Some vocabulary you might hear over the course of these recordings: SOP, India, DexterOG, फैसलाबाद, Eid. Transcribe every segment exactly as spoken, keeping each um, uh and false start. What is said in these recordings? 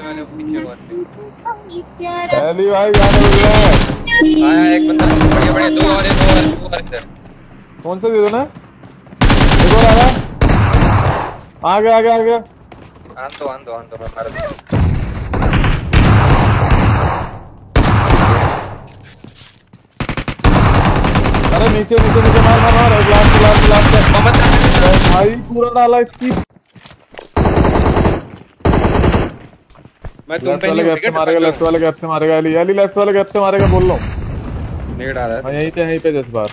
पहली भाई एक बंदा बढ़िया बढ़िया दो और एक और दो और इधर कौन सा दे दो ना एक और आ रहा आ गया आ गया आ गया आन दो आन दो आन दो मार दो अरे नीचे नीचे नीचे मार मार मार लास्ट लास्ट लास्ट तक भाई पूरा डाला इसकी मैं तुम पे नहीं विकेट मारेगा लेफ्ट वाले गैप से मारेगा अली अली लेफ्ट वाले गैप से मारेगा बोल रहा हूं नेड आ रहा है मैं यहीं पे यहीं पे दस बार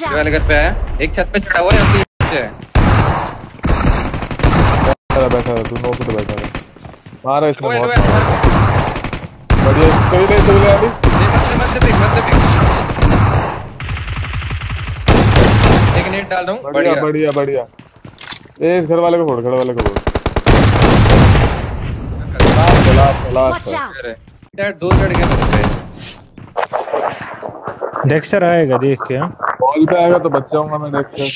ये वाले गैप पे है एक छत पे चढ़ा हुआ है अपनी नीचे बैठा बैठा तू नो पे बैठा मार इसको बहुत बढ़िया कोई नहीं चल रहा अली मत मत देख मत देख नेट डाल दूं बढ़िया बढ़िया बढ़िया ए घर वाले को फोड़ घर वाले को फोड़ चला चला अरे डेट दो चढ़ गया मेरे डेक्स्टर आएगा देख के हां बॉल पे आएगा तो बच जाऊंगा मैं डेक्स्टर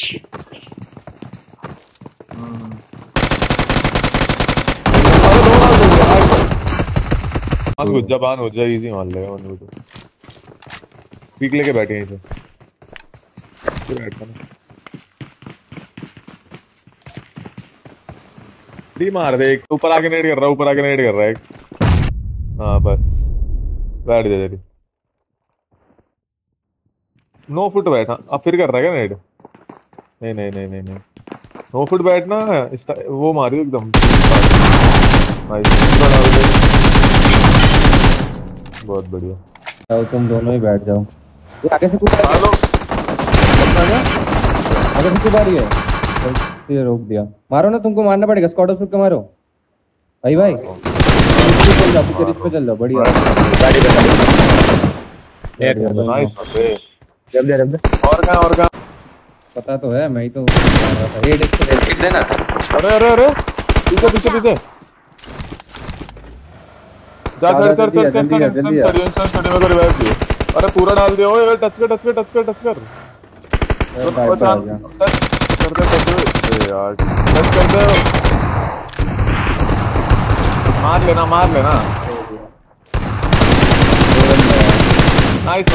आज गुज्जा बांध हो जाए इजी मान लेगा बंदू तो पीक लेके बैठे हैं इसे डी मार दे एक ऊपर आके नेट कर रहा है ऊपर आके नेट कर रहा है एक हाँ बस बैठ जा तेरी नौ फुट बैठा अब फिर कर रहा है क्या नेट नहीं नहीं नहीं नहीं नहीं नौ फुट बैठना वो मारियो एकदम बहुत बढ़िया तुम दोनों ही बैठ जाओ आगे से कुछ अगर किसी बारी है तो रोक दिया मारो ना तुमको मारना पड़ेगा स्क्वाड ऑफ के मारो भाई भाई चल जा तू रिस्क पे चल जा बढ़िया गाड़ी पे चल यार नाइस अबे जब दे जब दे और का और का पता तो है मैं ही तो रेड एक किट देना अरे अरे अरे पीछे पीछे पीछे जा जा चल चल चल चल चल चढ़ने में रिवाइव दे अरे पूरा डाल दिया ओए टच कर टच कर टच कर टच कर तो तो तो तो करते करते यार टच करते मार लेना मार लेना nice nice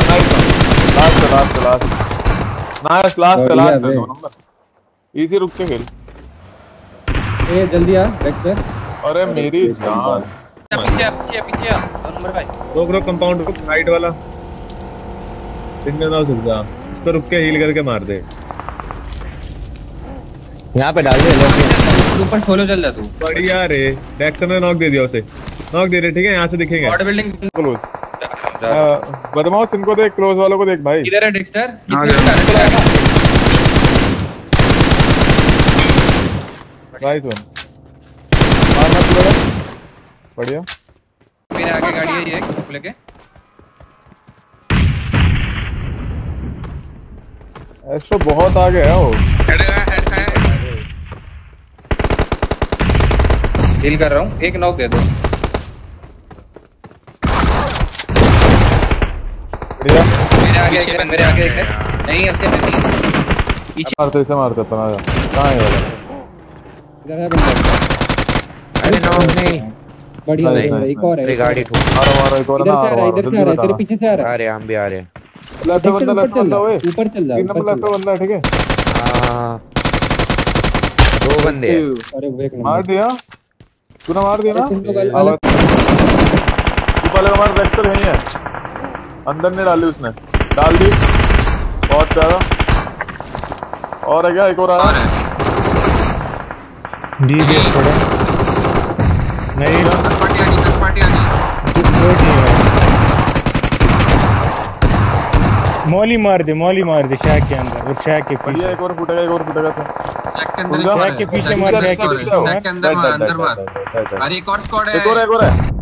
last last last nice last last दो नंबर इजी रुक के खेल ए जल्दी आ बैक पे अरे मेरी जान पीछे पीछे पीछे नंबर भाई रोक रोक कंपाउंड को राइट वाला इनमें ना चल जा तो रुक के हील करके मार दे यहाँ पे डाल दे ऊपर सोलो चल जा तू बढ़िया रे डेक्स्टर ने नॉक दे दिया उसे नॉक दे दे ठीक है यहाँ से दिखेंगे बॉडी बिल्डिंग क्लोज बदमाश इनको देख क्लोज वालों को देख भाई किधर है डेक्स्टर नाइस वन मार मत बोलो बढ़िया मेरे आगे गाड़ी है ये लेके ऐसा बहुत आ गया वो हेड हेड है डील कर रहा हूं एक नॉक दे दो बढ़िया मेरे आगे एक मेरे आगे एक नहीं इससे नहीं पीछे मारते से मारते तना कहां है वाला इधर है बंदा अरे नो नहीं बढ़िया नहीं एक और है गाड़ी ठोक मारो मारो एक और ना इधर से आ रहा है तेरे पीछे से आ रहा है अरे हम भी आ रहे हैं लेफ्ट बंदा लेफ्ट बंदा ओए ऊपर चल जा तीन नंबर लेफ्ट बंदा ठीक है हां दो बंदे अरे एक मार दिया तूने मार दिया ना ऊपर वाला मार वेक्टर नहीं है अंदर ने डाली उसने डाल दी बहुत ज्यादा और है क्या एक और आ रहा है डी गेट छोड़ो नहीं ना पार्टी आ गई दस पार्टी आ गई कुछ नहीं है मौली मार दे मौली मार दे शैक के अंदर और शैक के पीछे एक और फुटेगा एक और फुटेगा था शैक के अंदर शैक के पीछे मार शैक के अंदर मार अंदर मार अरे एक और स्क्वाड है एक और एक और है